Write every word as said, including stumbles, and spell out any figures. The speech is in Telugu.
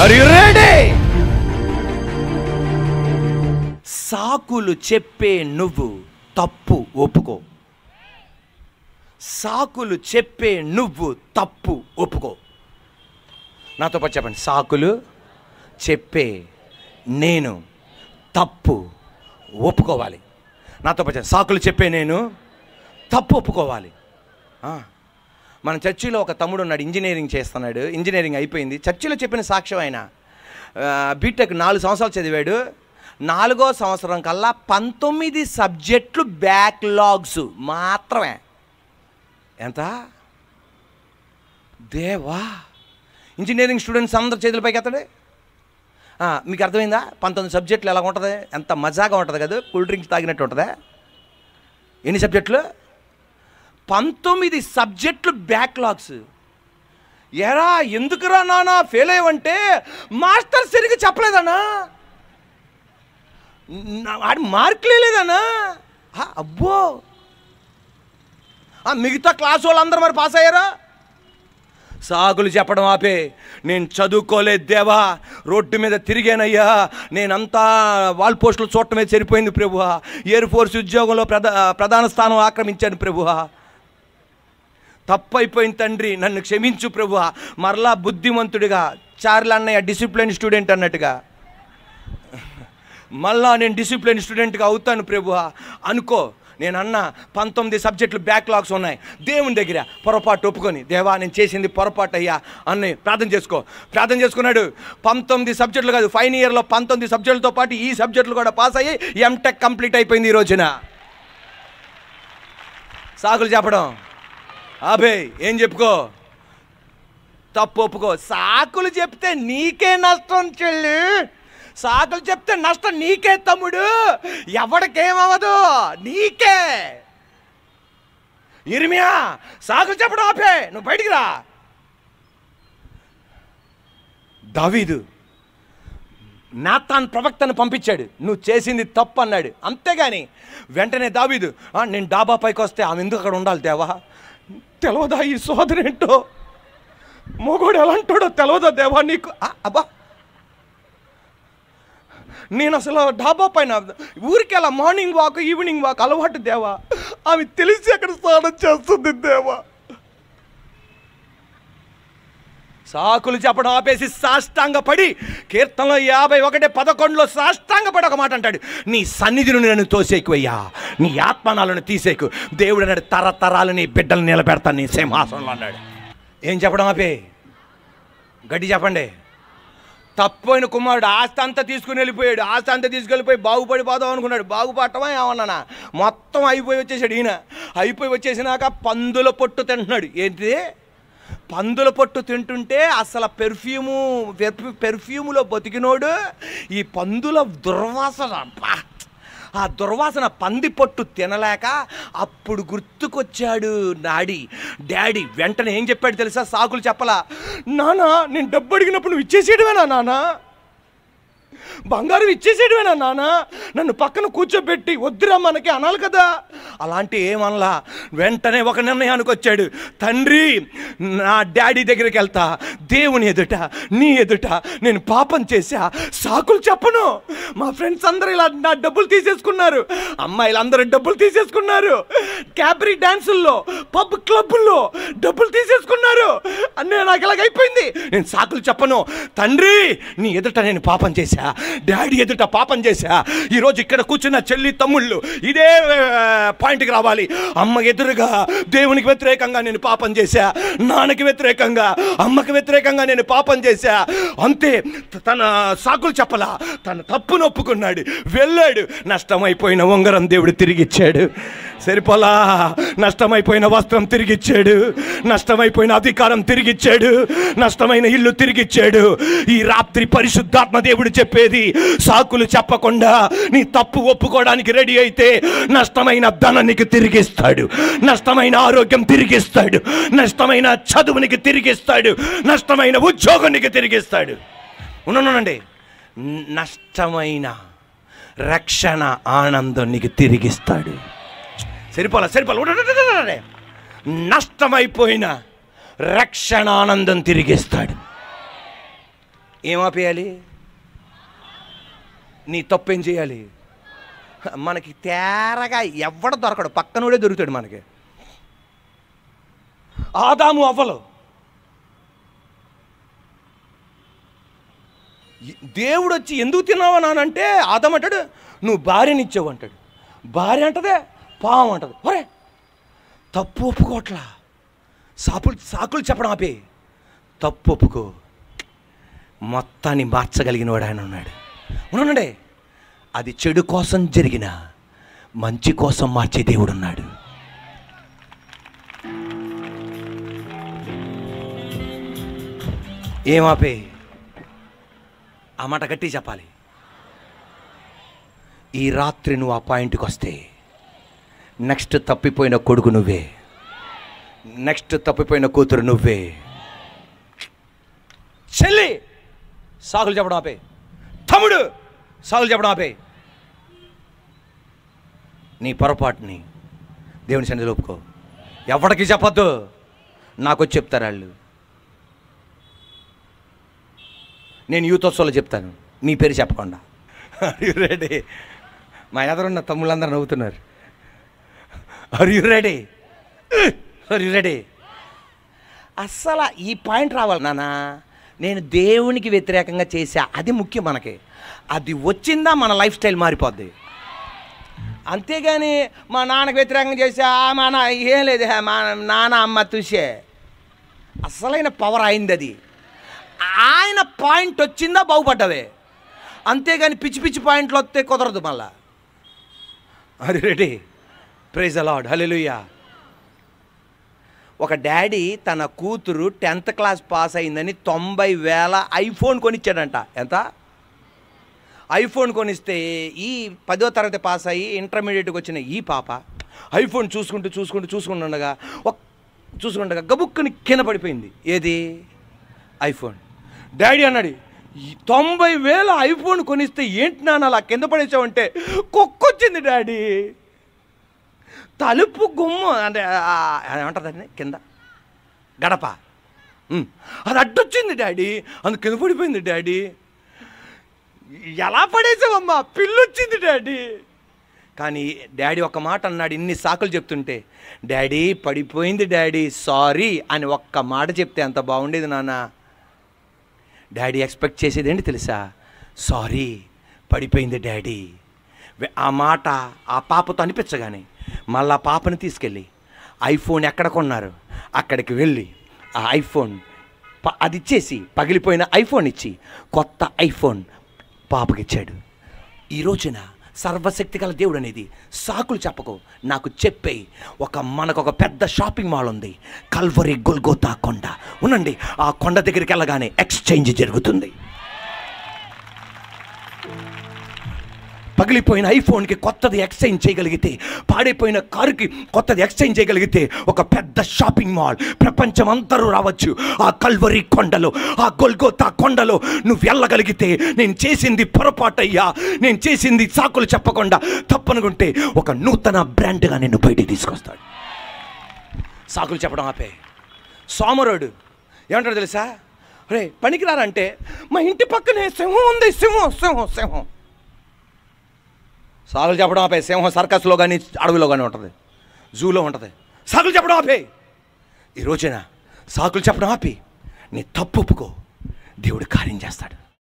Are you ready? సాకులు చెప్పే నువ్వు తప్పు ఒప్పుకో. సాకులు చెప్పే నువ్వు తప్పు ఒప్పుకో. నాతో పాటు చెప్పండి, సాకులు చెప్పే నేను తప్పు ఒప్పుకోవాలి. నాతో పాటు సాకులు చెప్పే నేను తప్పు ఒప్పుకోవాలి. మన చర్చిలో ఒక తమ్ముడు ఉన్నాడు, ఇంజనీరింగ్ చేస్తున్నాడు. ఇంజనీరింగ్ అయిపోయింది. చర్చిలో చెప్పిన సాక్ష్యం ఆయన. బీటెక్ నాలుగు సంవత్సరాలు చదివాడు. నాలుగో సంవత్సరం కల్లా పంతొమ్మిది సబ్జెక్టులు బ్యాక్లాగ్స్ మాత్రమే. ఎంత దేవా! ఇంజనీరింగ్ స్టూడెంట్స్ అందరు చేతులపైకి ఎత్తండి. మీకు అర్థమైందా? పంతొమ్మిది సబ్జెక్టులు ఎలా ఉంటుంది, ఎంత మజాగా ఉంటుంది కదా. కూల్ డ్రింక్స్ తాగినట్టు ఉంటుందా? ఎన్ని సబ్జెక్టులు? పంతొమ్మిది సబ్జెక్టులు బ్యాక్లాగ్స్. ఎరా ఎందుకురా నానా ఫెయిల్ అయ్యావంటే, మాస్టర్ సరిగ్గా చెప్పలేదనా, వాడు మార్కులే లేదనా, అబ్బో మిగతా క్లాసు వాళ్ళందరూ మరి పాస్ అయ్యారా? సాకులు చెప్పడం ఆపే. నేను చదువుకోలేదు దేవా, రోడ్డు మీద తిరిగానయ్యా, నేనంతా వాల్ పోస్టులు చూడటమే సరిపోయింది ప్రభువా, ఎయిర్ ఫోర్స్ ఉద్యోగంలో ప్రధా ప్రధాన స్థానం ఆక్రమించాను ప్రభువా, తప్పైపోయింది తండ్రి, నన్ను క్షమించు ప్రభువా, మరలా బుద్ధిమంతుడిగా చార్ల అన్నయ్య డిసిప్లిన్ స్టూడెంట్ అన్నట్టుగా మళ్ళా నేను డిసిప్లిన్ స్టూడెంట్గా అవుతాను ప్రభువా అనుకో. నేను అన్న పంతొమ్మిది సబ్జెక్టులు బ్యాక్లాగ్స్ ఉన్నాయి. దేవుని దగ్గర పొరపాటు ఒప్పుకొని, దేవా నేను చేసింది పొరపాటు అయ్యా అని ప్రార్థన చేసుకో. ప్రార్థన చేసుకున్నాడు. పంతొమ్మిది సబ్జెక్టులు కాదు, ఫైనల్ ఇయర్లో పంతొమ్మిది సబ్జెక్టులతో పాటు ఈ సబ్జెక్టులు కూడా పాస్ అయ్యి ఎంటెక్ కంప్లీట్ అయిపోయింది ఈ రోజున. సాకులు చెప్పడం అభే, ఏం చెప్పుకో, తప్పు ఒప్పుకో. సాకులు చెప్తే నీకే నష్టం చెల్లి. సాకులు చెప్తే నష్టం నీకే తమ్ముడు. ఎవరికేమవదు, నీకే. ఇర్మియా సాకులు చెప్పడం ఆపే, నువ్వు బయటికి రా. దావీదు నాతాన్ ప్రవక్తను పంపించాడు, నువ్వు చేసింది తప్పు అన్నాడు. అంతేగాని వెంటనే దావీదు నేను డాబా పైకి వస్తే ఆమె ఎందుకు అక్కడ ఉండాలి దేవా, తెలవదా ఈ సోదరేంటో, మొగోడు ఎలా అంటాడో తెలవదా దేవా నీకు, అబ్బా నేను అసలు డాబా పైన ఊరికి అలా మార్నింగ్ వాక్ ఈవినింగ్ వాక్ అలవాటు దేవా, ఆమె తెలిసి అక్కడ స్నానం చేస్తుంది దేవా. సాకులు చెప్పడం ఆపేసి సాష్టాంగపడి, కీర్తనలో యాభై ఒకటి పదకొండులో సాష్టాంగపడి ఒక మాట అంటాడు, నీ సన్నిధిని నన్ను తోసేకువయ్యా, నీ ఆత్మనాలను తీసేకు. దేవుడు అన్నాడు, తరతరాలు నీ బిడ్డలు నిలబెడతాను నీ సింహాసనంలో అన్నాడు. ఏం చెప్పడం ఆపే, గడ్డి చెప్పండి. తప్పైన కుమారుడు ఆస్తి అంతా తీసుకుని వెళ్ళిపోయాడు. ఆస్తి అంతా తీసుకెళ్ళిపోయి బాగుపడి పోదాం అనుకున్నాడు. బాగుపడటమా ఏమన్నా, మొత్తం అయిపోయి వచ్చేసాడు. ఈయన అయిపోయి వచ్చేసినాక పందుల పొట్టు తింటున్నాడు. ఏంటిది? పందుల పొట్టు తింటుంటే అసలు పెర్ఫ్యూము పెర్ఫ్యూములో బతికినోడు ఈ పందుల దుర్వాసన, ఆ దుర్వాసన పంది పొట్టు తినలేక అప్పుడు గుర్తుకొచ్చాడు నాడి డాడీ. వెంటనే ఏం చెప్పాడు తెలుసా? సాకులు చెప్పలా, నానా నేను డబ్బు అడిగినప్పుడు నువ్వు ఇచ్చేసేయడమేనా నానా, బంగారం ఇచ్చేసేయడమేనా నానా, నన్ను పక్కన కూర్చోబెట్టి వద్దురా మనకి అనాలి కదా, అలాంటి ఏమనలా. వెంటనే ఒక నిర్ణయానికి వచ్చాడు, తండ్రి నా డాడీ దగ్గరికి వెళ్తా, దేవుని ఎదుట నీ ఎదుట నేను పాపం చేశా, సాకులు చెప్పను, మా ఫ్రెండ్స్ అందరూ ఇలా నా డబ్బులు తీసేసుకున్నారు, అమ్మాయిలు అందరూ డబ్బులు తీసేసుకున్నారు, క్యాబరీ డ్యాన్సుల్లో పబ్ క్లబ్ల్లో డబ్బులు తీసేసుకున్నారు, అన్నీ నాకు ఇలాగైపోయింది, నేను సాకులు చెప్పను తండ్రి, నీ ఎదుట నేను పాపం చేశా, డాడీ ఎదుట పాపం చేశా, ఈరోజు ఇక్కడ కూర్చున్న చెల్లి తమ్ముళ్ళు ఇదే పాయింట్కి రావాలి, అమ్మ ఎదురుగా దేవునికి వ్యతిరేకంగా నేను పాపం చేశా, నాన్నకి వ్యతిరేకంగా అమ్మకి వ్యతిరేకంగా నేను పాపం చేశా. అంతే, తన సాకులు చెప్పలా, తన తప్పును ఒప్పుకున్నాడు, వెళ్ళాడు. నష్టమైపోయిన ఉంగరం దేవుడు తిరిగిచ్చాడు. సరిపోలా, నష్టమైపోయిన వస్త్రం తిరిగిచ్చాడు, నష్టమైపోయిన అధికారం తిరిగిచ్చాడు, నష్టమైన ఇల్లు తిరిగిచ్చాడు. ఈ రాత్రి పరిశుద్ధాత్మ దేవుడు చెప్పేది, సాకులు చెప్పకుండా నీ తప్పు ఒప్పుకోవడానికి రెడీ అయితే నష్టమైన ధనానికి తిరిగిస్తాడు, నష్టమైన ఆరోగ్యం తిరిగిస్తాడు, నష్టమైన చదువునికి తిరిగిస్తాడు, నష్టమైన ఉద్యోగానికి తిరిగిస్తాడు. ఉన్నానండి, నష్టమైన రక్షణ ఆనందం నీకు తిరిగిస్తాడు. సరిపోలా సరిపోలా నష్టమైపోయిన రక్షణ ఆనందం తిరిగిస్తాడు. ఏమాపేయాలి? నీ తప్పేం చేయాలి? మనకి తేరగా ఎవడ దొరకడు, పక్కనోడే దొరుకుతాడు మనకి. ఆదాము అవ్వలు దేవుడు వచ్చి ఎందుకు తిన్నావా నానంటే ఆదాము అంటాడు నువ్వు భార్యనిచ్చావు అంటాడు. భార్య అంటదే పాము అంటది. ఒరే తప్పు ఒప్పుకోట్లా, సాకులు సాకులు చెప్పడం ఆపే, తప్పు ఒప్పుకో. మొత్తాన్ని మార్చగలిగిన వాడు ఆయన ఉన్నాడు. ఉన్నానండి, అది చెడు కోసం జరిగిన మంచి కోసం మార్చే దేవుడు ఉన్నాడు. ఏమాపే, ఆ మాట గట్టి చెప్పాలి. ఈ రాత్రి నువ్వు ఆ పాయింట్కి వస్తే నెక్స్ట్ తప్పిపోయిన కొడుకు నువ్వే, నెక్స్ట్ తప్పిపోయిన కూతురు నువ్వే. చెల్లి, సాగులు చెప్పడం ఆపే. తమ్ముడు, సాగులు చెప్పడం ఆపే. నీ పొరపాటుని దేవుని సన్నిధిలో ఒప్పుకో. ఎవరికి చెప్పద్దు, నాకు చెప్తారు వాళ్ళు. నేను యూతోత్సవాలు చెప్తాను, నీ పేరు చెప్పకుండా. Are you ready? మా ఎదురున్న తమ్ముళ్ళందరూ నవ్వుతున్నారు. Are you ready? Are you ready? అస్సలు ఈ పాయింట్ రావాలి నానా. నేను దేవునికి వ్యతిరేకంగా చేశా, అది ముఖ్యం మనకి. అది వచ్చిందా మన లైఫ్ స్టైల్ మారిపోద్ది. అంతేగాని మా నాన్నకు వ్యతిరేకంగా చేశా, మా నా ఏం లేదు, మా నాన్న అమ్మ చూసే. అసలైన పవర్ అయింది అది. ఆయన పాయింట్ వచ్చిందా బాగుపడ్డవే, అంతేగాని పిచ్చి పిచ్చి పాయింట్లు వస్తే కుదరదు మళ్ళా. Are you ready? Praise the lord, hallelujah. ఒక డాడీ తన కూతురు టెన్త్ క్లాస్ పాస్ అయిందని తొంభై వేల ఐఫోన్ కొనిచ్చాడంట. ఎంత ఐఫోన్ కొనిస్తే ఈ పదో తరగతి పాస్ అయ్యి ఇంటర్మీడియట్కి వచ్చిన ఈ పాప ఐఫోన్ చూసుకుంటూ చూసుకుంటూ చూసుకుంటుండగా ఒక చూసుకుండగా గబుక్కుని కింద పడిపోయింది. ఏది? ఐఫోన్. డాడీ అన్నాడు, తొంభై వేల ఐఫోన్ కొనిస్తే ఏంటి నాన్న అలా కింద పడేసావంటే, కుక్కొచ్చింది డాడీ, తలుపు గుమ్మ అంటే ఏమంటుందండి కింద గడప అది అడ్డొచ్చింది డాడీ, అందు కింద పడిపోయింది డాడీ. ఎలా పడేసావమ్మా, పిల్లొచ్చింది డాడీ. కానీ డాడీ ఒక మాట అన్నాడు, ఇన్ని సాకులు చెప్తుంటే. డాడీ పడిపోయింది డాడీ, సారీ అని ఒక్క మాట చెప్తే అంత బాగుండేది నాన్న. డాడీ ఎక్స్పెక్ట్ చేసేదేంటి తెలుసా? సారీ పడిపోయింది డాడీ. ఆ మాట ఆ పాపతో అనిపించగానే మళ్ళీ పాపను తీసుకెళ్ళి ఐఫోన్ ఎక్కడ కొన్నారు అక్కడికి వెళ్ళి ఆ ఐఫోన్ అది ఇచ్చేసి, పగిలిపోయిన ఐఫోన్ ఇచ్చి కొత్త ఐఫోన్ పాపకిచ్చాడు. ఈ రోజున సర్వశక్తి గల దేవుడు అనేది సాకులు చెప్పకు, నాకు చెప్పే. ఒక మనకు ఒక పెద్ద షాపింగ్ మాల్ ఉంది, కల్వరి గొల్గోతా కొండ ఉండండి. ఆ కొండ దగ్గరికి వెళ్ళగానే ఎక్స్చేంజ్ జరుగుతుంది. పగిలిపోయిన ఐఫోన్కి కొత్తది ఎక్స్చేంజ్ చేయగలిగితే, పాడైపోయిన కారుకి కొత్తది ఎక్స్చేంజ్ చేయగలిగితే, ఒక పెద్ద షాపింగ్ మాల్ ప్రపంచం అంతరూ రావచ్చు. ఆ కల్వరి కొండలో, ఆ గొల్గోతా కొండలో నువ్వు వెళ్ళగలిగితే, నేను చేసింది పొరపాటయ్యా, నేను చేసింది సాకులు చెప్పకుండా తప్పనుకుంటే ఒక నూతన బ్రాండ్గా నిన్ను బయటికి తీసుకొస్తాడు. సాకులు చెప్పడం ఆపే. సోమరుడు ఏమంటాడు తెలుసా? రే పనికిరారంటే మా ఇంటి పక్కనే సింహం ఉంది, సింహం సింహం సింహం. సాగులు చెప్పడం ఆపే. సింహం సర్కస్లో కానీ అడవిలో కానీ ఉంటుంది, జూలో ఉంటుంది. సాకులు చెప్పడం ఆపే. ఈ రోజున సాకులు చెప్పడం ఆపి నీ తప్పు ఒప్పుకో, దేవుడు కార్యం చేస్తాడు.